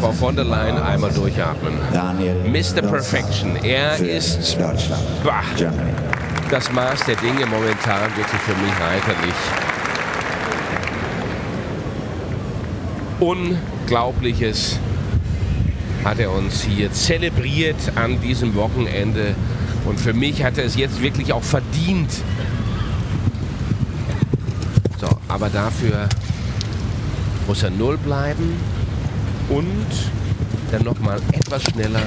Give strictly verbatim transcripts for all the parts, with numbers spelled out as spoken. Frau von der Leyen einmal durchatmen. Daniel Mister Perfection. Er ist Deutschland. Bah, Germany. Das Maß der Dinge momentan wirklich für mich reiterlich. Unglaubliches hat er uns hier zelebriert an diesem Wochenende. Und für mich hat er es jetzt wirklich auch verdient. So, aber dafür muss er null bleiben und dann nochmal etwas schneller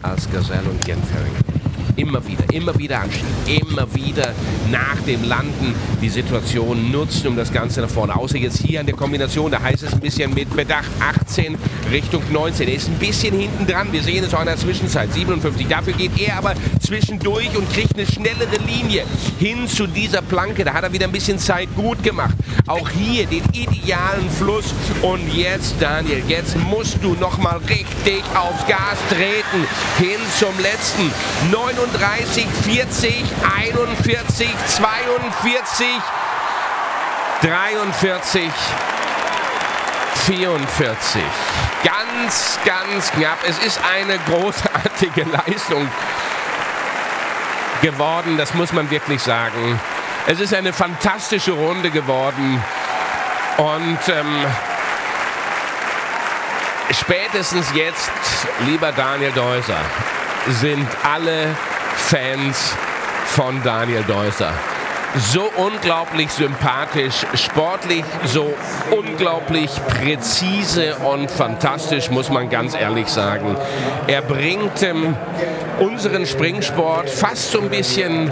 als Gazelle und Kent Farrington. Immer wieder, immer wieder anschieben, immer wieder nach dem Landen die Situation nutzen, um das Ganze nach vorne. Außer jetzt hier an der Kombination, da heißt es ein bisschen mit Bedacht, achtzehn Richtung neunzehn. Er ist ein bisschen hinten dran, wir sehen es auch in der Zwischenzeit, siebenundfünfzig. Dafür geht er aber zwischendurch und kriegt eine schnellere Linie hin zu dieser Planke. Da hat er wieder ein bisschen Zeit gut gemacht. Auch hier den idealen Fluss. Und jetzt, Daniel, jetzt musst du nochmal richtig aufs Gas treten, hin zum letzten neunundvierzig. vierunddreißig, vierzig, einundvierzig, zweiundvierzig, dreiundvierzig, vierundvierzig. Ganz, ganz knapp. Es ist eine großartige Leistung geworden, das muss man wirklich sagen. Es ist eine fantastische Runde geworden. Und ähm, spätestens jetzt, lieber Daniel Deusser, sind alle Fans von Daniel Deusser. So unglaublich sympathisch, sportlich, so unglaublich präzise und fantastisch, muss man ganz ehrlich sagen. Er bringt ähm, unseren Springsport fast so ein bisschen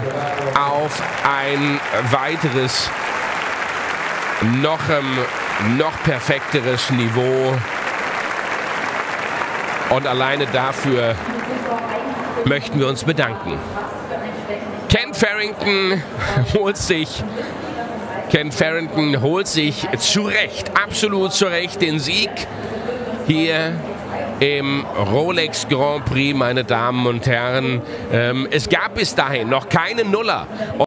auf ein weiteres, noch, ähm, noch perfekteres Niveau. Und alleine dafür möchten wir uns bedanken. Kent Farrington holt sich, Kent Farrington holt sich zu Recht, absolut zu Recht den Sieg hier im Rolex Grand Prix, meine Damen und Herren. Es gab bis dahin noch keine Nuller.